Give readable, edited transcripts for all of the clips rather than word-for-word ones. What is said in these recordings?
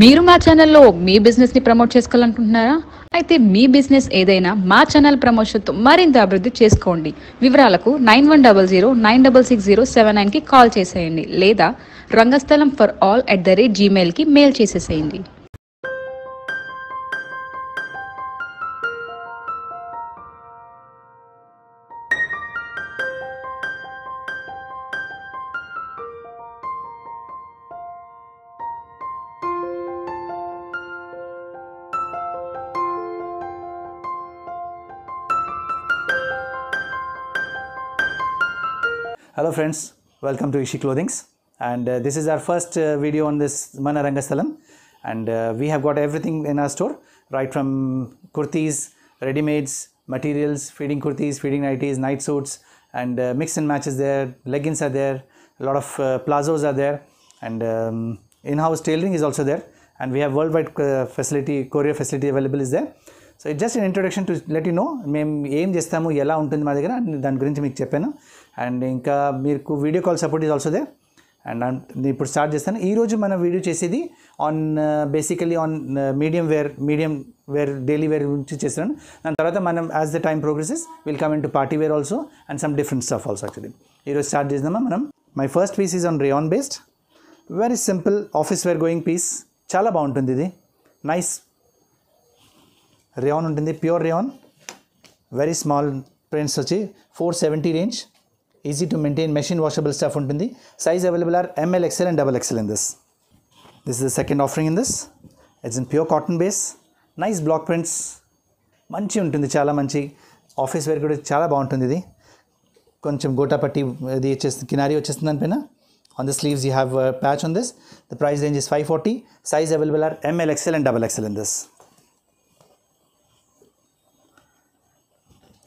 మీరు మా ఛానల్లో మీ బిజినెస్ని ప్రమోట్ చేసుకోవాలనుకుంటున్నారా? అయితే మీ బిజినెస్ ఏదైనా మా ఛానల్ ప్రమోషన్తో మరింత అభివృద్ధి చేసుకోండి. వివరాలకు 9100966079కి కాల్ చేసేయండి లేదా rangasthalam4all@gmail.com కి మెయిల్ చేసేసేయండి. Hello friends, welcome to Ishi Clothings, and this is our first video on this Mana Rangasthalam, and we have got everything in our store, right from kurtis, ready-mades, materials, feeding kurtis, feeding nighties, night suits, and mix and matches there, leggings are there, a lot of plazos are there, and in-house tailoring is also there, and we have worldwide facility, courier facility available is there. So it's just an introduction to let you know మేము ఏం చేస్తాము, ఎలా ఉంటుంది మా దగ్గర దాని గురించి మీకు చెప్పాను. అండ్ ఇంకా మీకు video call support is also there. And నేను ఇప్పుడు స్టార్ట్ చేస్తాను. ఈరోజు మనం వీడియో చేసేది on basically on medium wear daily wear గురించి చేస్తున్నాను. దాని తర్వాత మనం as the time progresses will come into party wear also and some different stuff also. Actually ఈరోజు స్టార్ట్ చేద్దామా మనం. My first piece is on rayon based, very simple office wear going piece. చాలా బాగుంటుంది ఇది. Nice rayon ఉంటుంది, pure rayon, very small prints వచ్చి 470 range, easy to maintain, machine washable stuff ఉంటుంది. Size available are ML XL and XXL in this. This is the second offering in this. It's in pure cotton base, nice block prints, మంచి ఉంటుంది, చాలా మంచి office wear కూడా చాలా బాగుంటుంది ఇది. కొంచెం గోటాపట్టి ఇది వచ్చేస్తుంది, కినారీ వచ్చేస్తుంది దానిపైన. On the sleeves you have patch on this. The price range is 540. Size available are ML XL and XXL in this.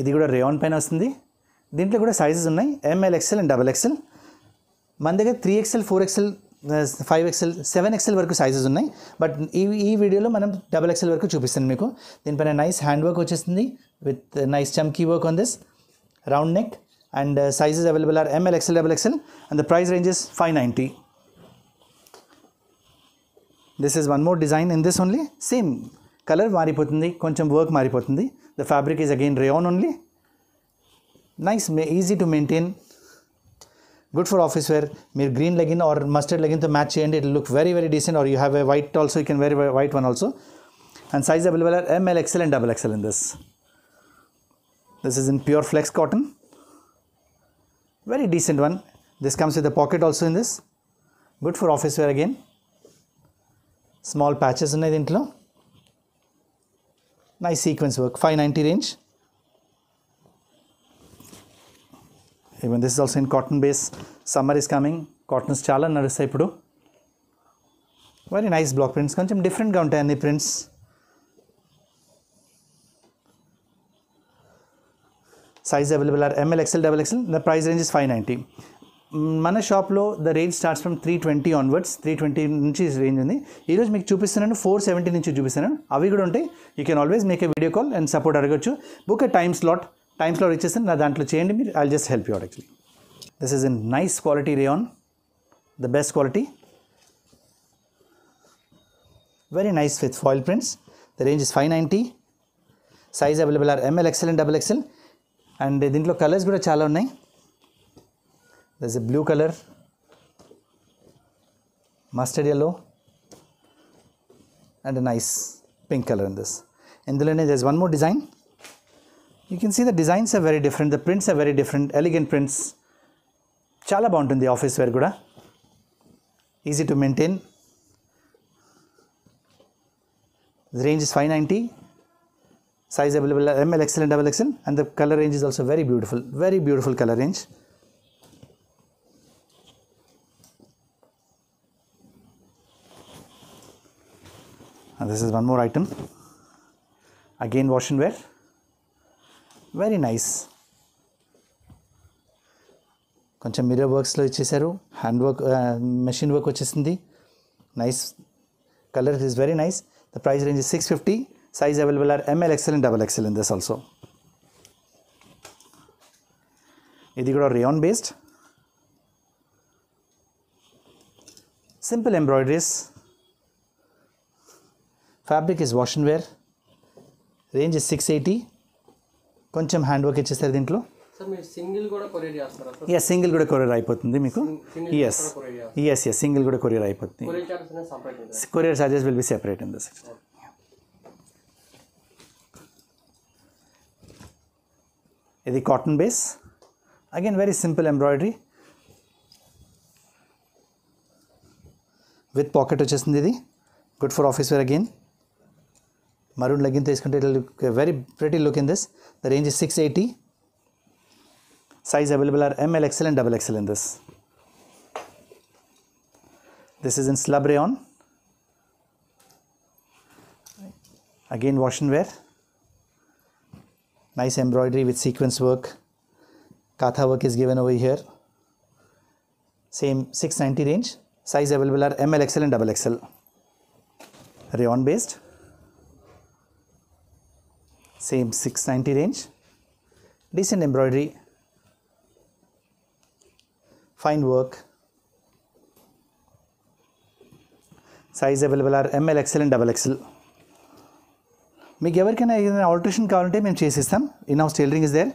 ఇది కూడా రేయాన్ పైన వస్తుంది. దీంట్లో కూడా సైజెస్ ఉన్నాయి, ML XL and XXL. మన దగ్గర 3XL, 4XL, 5XL, 7XL వరకు సైజెస్ ఉన్నాయి. బట్ ఈ వీడియోలో మనం XXL వరకు చూపిస్తాను మీకు. దీనిపైన నైస్ హ్యాండ్ వర్క్ వచ్చేస్తుంది with nice చమ్కీ work on this, round neck, and sizes available are ML XL, XXL, and the price ranges 590. This is one more design in this only. Same colour మారిపోతుంది, కొంచెం work మారిపోతుంది. The fabric is again rayon only. Nice, easy to maintain, good for office wear. మీరు green legging or mustard లెగిన్తో match చేయండి, it look very very decent. Or you have a white also, you can very white one also. And size available are ML XL and XXL in this. This is in pure flex cotton, very decent one. This comes with a pocket also in this, good for office wear again. Small patches ఉన్నాయి దీంట్లో, nice sequence work, 590 range. Even this is also in cotton base. Summer is coming, cottons chala nadustayi ipudu. Very nice block prints, koncham different ga untayi anni prints. Size available are ML XL, XXL. The price range is 590. మన షాప్లో the range starts from 320 onwards. 320 నుంచి range ఉంది. ఈరోజు మీకు చూపిస్తున్నాను 470 నుంచి చూపిస్తున్నాను. అవి కూడా ఉంటాయి. You can always make a video call and support అడగచ్చు. బుక్ ఏ టైమ్ స్లాట్ ఇచ్చేస్తాను, నా దాంట్లో చేయండి మీరు. I just help you out actually. This is in nice quality rayon, the best quality, very nice with foil prints. The range is 590. Size available are ML XL and XXL. And దీంట్లో colours కూడా చాలా ఉన్నాయి. There is a blue color, mustard yellow, and a nice pink color in this. In the lineage there is one more design. You can see the designs are very different, the prints are very different, elegant prints. Chala bauntundi office wear kuda, easy to maintain. The range is 590. Size available ML XL and XXL, and the color range is also very beautiful. Very beautiful color range. And this is one more item, again wash and wear, very nice. కొంచెం mirror వర్క్స్లో ఇచ్చేసారు, hand work, machine work వచ్చేసింది. Nice colour is very nice. The price range is 650. Size available are ML XL and XXL in this also. ఇది కూడా rayon based, simple embroideries, Fabric is wash and wear. Range is 680. Koncham handwork ichesar dintlo. Sir, me single goda courier chestar sir. Yes, single goda courier aipotundi meeku. Yes. Yes, single goda courier aipotundi. Courier charges ne separate undi. Courier charges will be separate in this. Okay. Idi cotton base. Again, very simple embroidery. With pocket vachesindi idi. Good for office wear again. Maroon leggings is going to look a very pretty look in this. The range is 680. Size available are ML, XL and double XL in this. This is in slub rayon. Again wash and wear. Nice embroidery with sequence work. Katha work is given over here. Same 690 range. Size available are ML, XL and double XL. Rayon based. Same 690 range. Decent embroidery. Fine work. Size available are ML, XL and double XL. Meeku everkina edina alteration kavalante mem chesistam. In-house tailoring is there.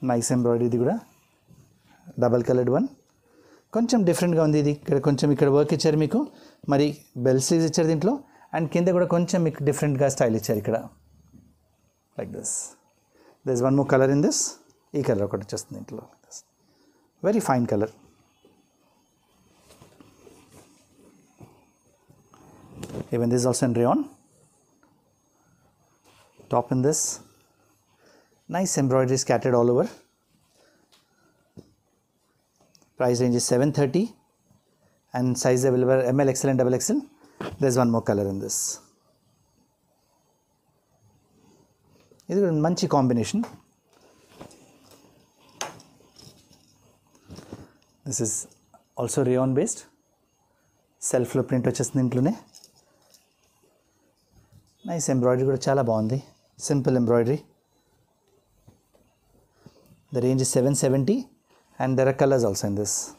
Nice embroidery idi kuda. Double colored one. Koncham different ga undi idi. Koncham ikkada work icharu meeku. Mari bell sleeves icharu dintlo. And kinda kuda koncham meeku different ga style icharu ikkada. Like this. There is one more color in this. Ee color okati vastundi intlo. Very fine color. Even this is also in rayon. Top in this. Nice embroidery scattered all over. Price range is 730 and size available ML, XL and double XL. There's one more color in this. This is a manchi combination. This is also rayon based. Self flow print vachesindi intlone. Nice embroidery kuda chala bagundi. Simple embroidery. The range is 770. And there are colors also in this.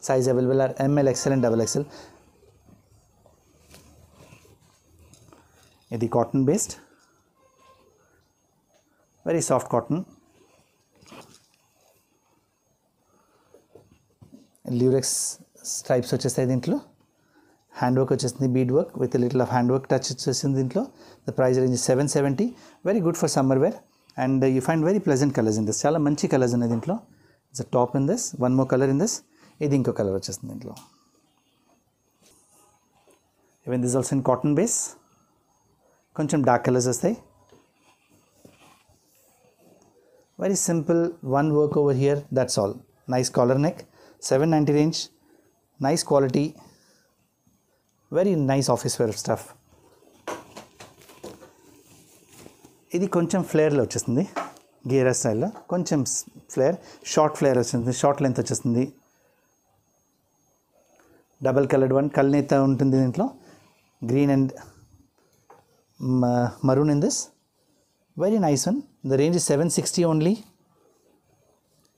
Size available are ML, XL and double XL. It is cotton based. Very soft cotton. Lurex stripes which is there. Handwork which is the beadwork with a little of handwork touch. The price range is 770. Very good for summer wear. And you find very pleasant colors in this. Chala manchi colors in this. The top in this, one more color in this, this is color. Even this is also in cotton base. Koncham dark colors asthai. Very simple, one work over here, that's all. Nice collar neck, 790 range, nice quality, very nice office wear stuff. This is koncham flare lo vachesindi. Gear style la koncham flare vachindi, short length vachindi, double colored one, kalneta untundi dintlo, green and maroon in this, very nice one. The range is 760 only.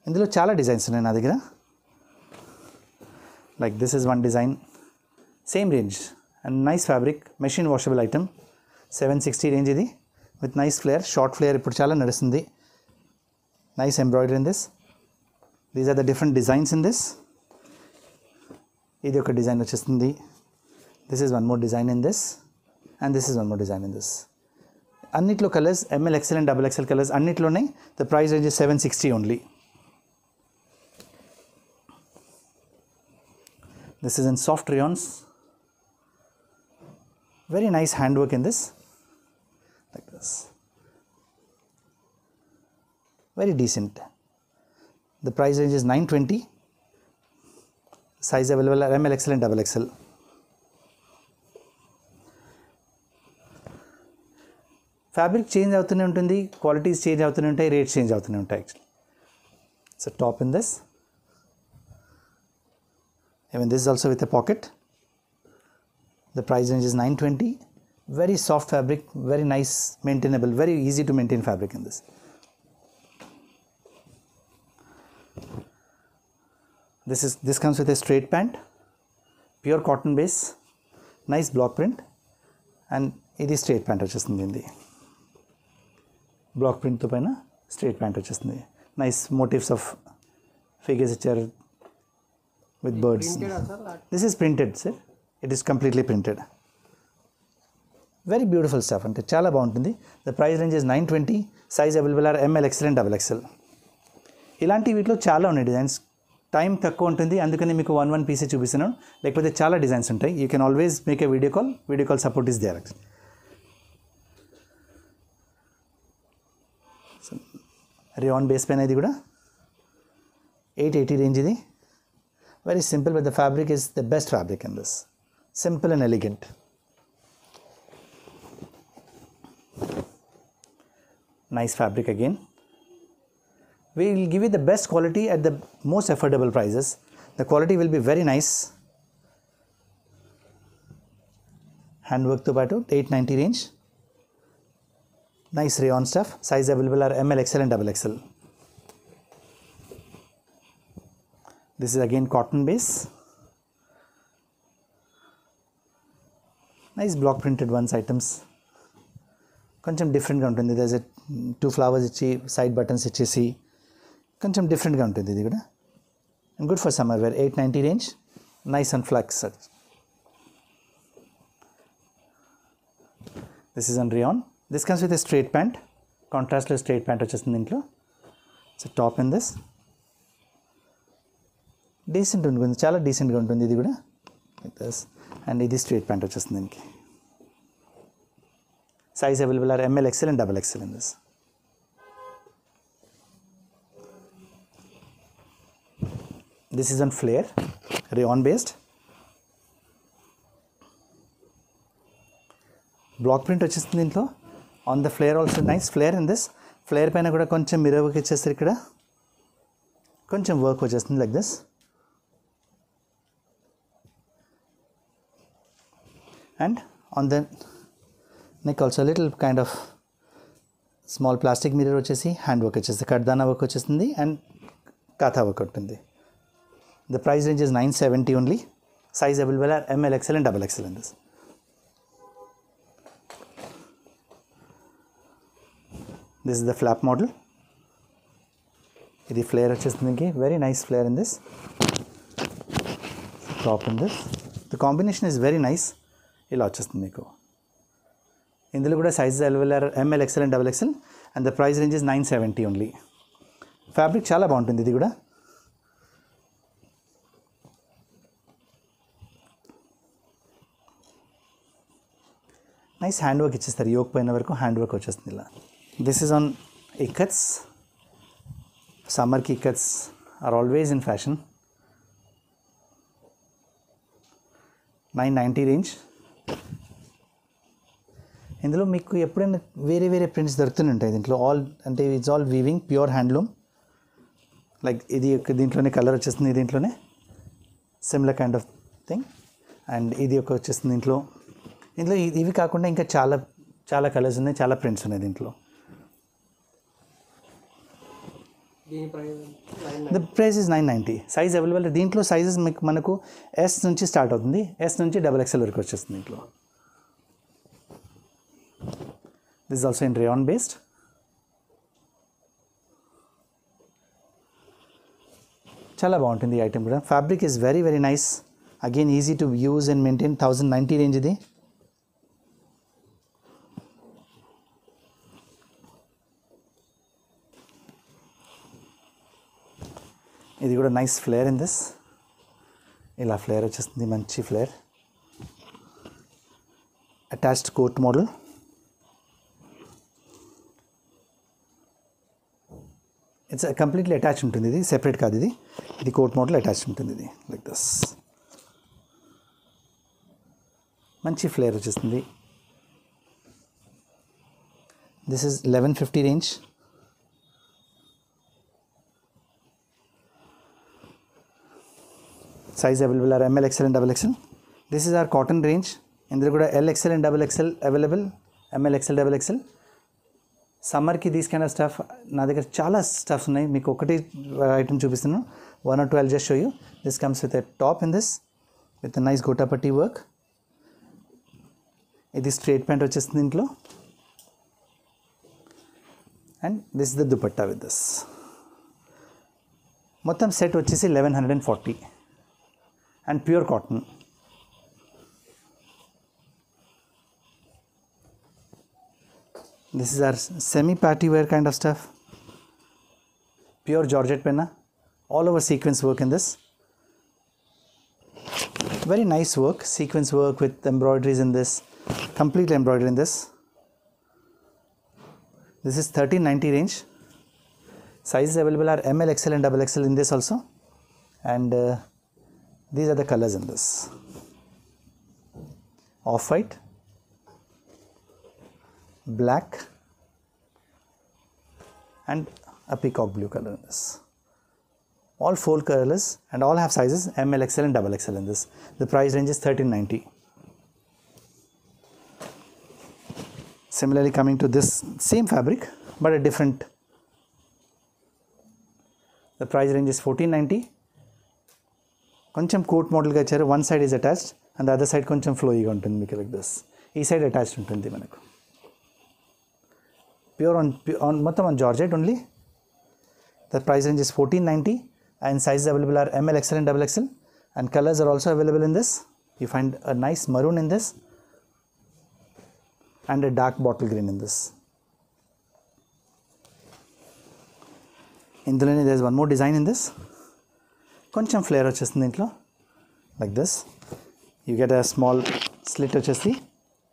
Indulo chala designs unnai na daggara. Like this is one design, same range and nice fabric, machine washable item, 760 range idi with nice flare, short flare ippudu chala nadustundi. Nice embroidery in this. These are the different designs in this. This design vachesthundi. This is one more design in this. And this is one more design in this. Annitlo colors, ML, XL and double XL colors. Annitlo nai. The price range is 760 only. This is in soft rayons. Very nice handwork in this. Like this. Very decent. The price range is 920. Size available are ML, XL and double XL. Fabric change avutune untundi, qualities change avutune untai, rates change avutune untai actually. So top in this. Even this is also with a pocket. The price range is 920. Very soft fabric, very nice, maintainable, very easy to maintain fabric in this. This comes with a straight pant, pure cotton base, nice block print, and ఇది straight pant వచ్చేస్తుంది. ఇది black ప్రింట్తో పైన straight pant వచ్చేస్తుంది. Nice motifs of figures ఇచ్చారు with birds. This is printed sir, it is completely printed. Very beautiful stuff, అంటే చాలా బాగుంటుంది. The price range is 920. Size available are M L, XL and double XL. ఇలాంటి వీటిలో చాలా ఉన్నాయి designs. Time తక్కువ ఉంటుంది, అందుకని మీకు వన్ పీసే చూపిస్తున్నాను, లేకపోతే చాలా డిజైన్స్ ఉంటాయి. You can always make a video call support is there. Rayon base పైన ఇది కూడా 880 రేంజ్. ఇది very simple, but the fabric is the best fabric in this. Simple and elegant. Nice fabric again. We will give you the best quality at the most affordable prices. The quality will be very nice. Handwork to batu 890 range. Nice rayon stuff. Size available are ML, XL and double XL. This is again cotton base. Nice block printed ones items. Koncham different ga untundi. There is two flowers ichi, side buttons ichesi. కొంచెం డిఫరెంట్గా ఉంటుంది ఇది కూడా. And good for summer wear. 890 range, nice and flax. This is and rayon. This comes with straight pant, కాంట్రాస్ట్లో straight pant వచ్చేస్తుంది దీంట్లో. So top in this decent ఉంటుంది, చాలా డీసెంట్గా ఉంటుంది ఇది కూడా. అండ్ ఇది స్ట్రైట్ ప్యాంట్ వచ్చేస్తుంది దీనికి. Size available are M L, XL and double XL in this. This is on flare, rayon based. Block print వచ్చేస్తుంది దీంట్లో. On the flare also nice flare in this. Flare పైన కూడా కొంచెం mirror work ఇచ్చేస్తారు ఇక్కడ, కొంచెం work వచ్చేస్తుంది like this. And on the neck also little kind of small plastic mirror వచ్చేసి hand work వచ్చేస్తుంది, కడ్దానా work వచ్చేస్తుంది and కాథా work ఉంటుంది. The price range is 970 only. Size available are ML, XL and double XL in this. This is the flap model. The flare achestuniki, very nice flare in this. Top in this. The combination is very nice. Ila achestundi meeku. Indulo kuda sizes available are ML, XL and double XL, and the price range is 970 only. Fabric chala baguntundi idi kuda. Nice hand work ఇచ్చేస్తారు, yoke పైన వరకు hand work వచ్చేస్తుంది ఇలా. This is on ikats. సమ్మర్కి ikats are always in fashion. 990 range. ఇందులో మీకు ఎప్పుడైనా వేరే వేరే ప్రింట్స్ దొరుకుతూనే ఉంటాయి దీంట్లో. ఆల్ అంటే it's all weaving, pure handloom. Like ఇది దీంట్లోనే కలర్ వచ్చేస్తుంది, దీంట్లోనే similar kind of thing. And ఇది ఒక వచ్చేస్తుంది దీంట్లో. ఇందులో ఇవి కాకుండా ఇంకా చాలా చాలా కలర్స్ ఉన్నాయి, చాలా ప్రింట్స్ ఉన్నాయి దీంట్లో. The price is 990. Size available. దీంట్లో సైజెస్ మీకు మనకు S నుంచి స్టార్ట్ అవుతుంది, S నుంచి డబల్ ఎక్స్ఎల్ వరకు వచ్చేస్తుంది దీంట్లో. This also in rayon based. చాలా బాగుంటుంది ఈ ఐటెం కూడా. Fabric is very very nice. Again easy to use and maintain. 1090 range ఇది. ఇది కూడా నైస్ ఫ్లేర్ ఇన్ దిస్. ఇలా ఫ్లేర్ వచ్చేస్తుంది, మంచి flare. Attached coat model. It's completely attach ఉంటుంది ఇది, సెపరేట్ కాదు ఇది. ఇది కోట్ మోడల్ అటాచ్ ఉంటుంది ఇది, లైక్ దిస్. మంచి ఫ్లేర్ వచ్చేస్తుంది. This is 1150 range. Size available are ML, XL and double XL. This is our cotton range. Indra kuda L, XL and double XL available. ML, XL, double XL. Summer ki these kind of stuff na దగ్గర చాలా stuffs ఉన్నాయి. మీకు ఒకటి item చూపిస్తున్నాను, 1 or 2 I'll just show you. This comes with a top in this. with a nice gotapatti work. This straight pant and this is the dupatta with this. Mottam set is 1140 and pure cotton. This is our semi party wear kind of stuff. Pure georgette penna, all over sequence work in this. Very nice work, sequence work with embroideries in this, completely embroidered in this. This is 1390 range. Sizes available are ML, XL and double XL in this also, and these are the colors in this. Off-white, black and a peacock blue color in this. All four colors and all have sizes ML, XL and double XL in this. The price range is 1390. Similarly, coming to this same fabric but a different, the price range is 1490. Koncham coat model ga icharu, one side is attached and the other side koncham flowy ga untundi meeku like this. Ee side attached untundi manaku. Pure on georgette only. The price range is 1490 and sizes available are ML, XL and double XL, and colors are also available in this. You find a nice maroon in this and a dark bottle green in this. Indulani, there is one more design in this. Koncham flare vachesindi intlo like this. You get a small slit vachesti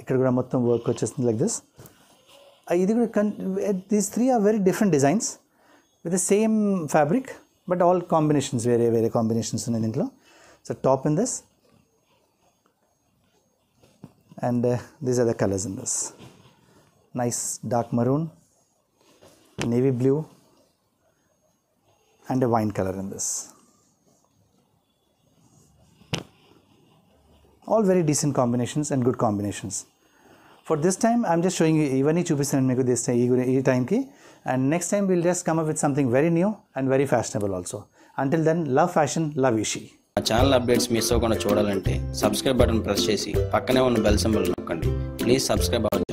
ikkada kuda mottham work vachesindi like this. These three are very different designs with the same fabric but all combinations, very combinations unnadi intlo. So top in this, and these are the colors in this. Nice dark maroon, navy blue and a wine color in this. All very decent combinations and good combinations. For this time I am just showing you even this time ki, and next time we will just come up with something very new and very fashionable also. Until then, love fashion, love Ishi. Channel updates miss avakunda chudalante subscribe button press chesi pakkane unna bell symbol nokkandi. Please subscribe.